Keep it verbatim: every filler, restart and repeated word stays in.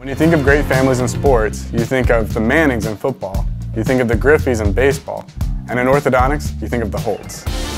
When you think of great families in sports, you think of the Mannings in football, you think of the Griffies in baseball, and in orthodontics, you think of the Holts.